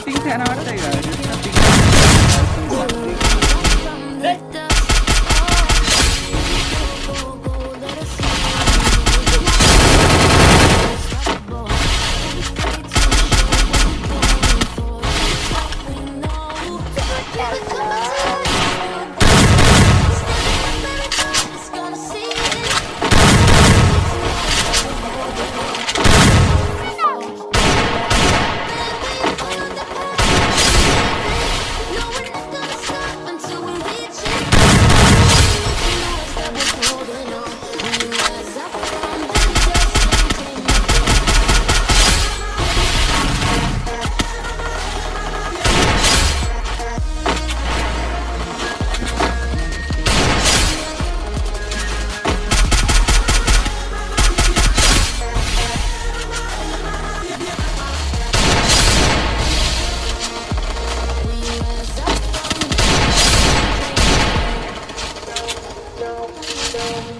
fighting and all that, guys. It's nothing.